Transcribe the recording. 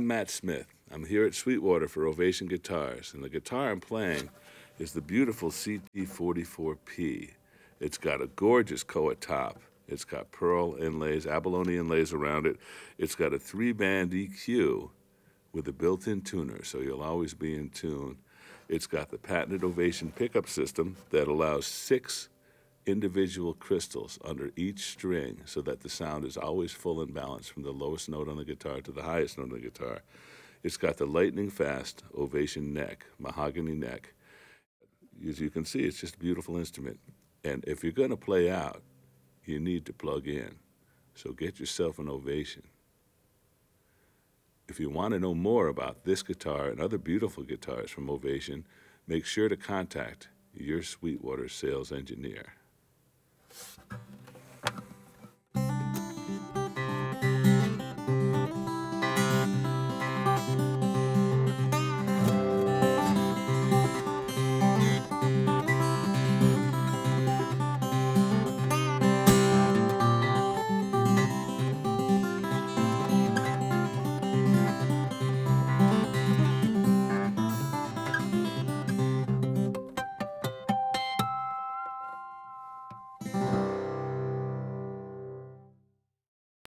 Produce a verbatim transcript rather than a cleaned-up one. I'm Matt Smith. I'm here at Sweetwater for Ovation Guitars, and the guitar I'm playing is the beautiful C E forty-four P. It's got a gorgeous K O A top. It's got pearl inlays, abalone inlays around it. It's got a three-band E Q with a built-in tuner, so you'll always be in tune. It's got the patented Ovation pickup system that allows six individual crystals under each string so that the sound is always full and balanced from the lowest note on the guitar to the highest note on the guitar. It's got the lightning-fast Ovation neck, mahogany neck. As you can see, it's just a beautiful instrument. And if you're going to play out, you need to plug in. So get yourself an Ovation. If you want to know more about this guitar and other beautiful guitars from Ovation, make sure to contact your Sweetwater sales engineer.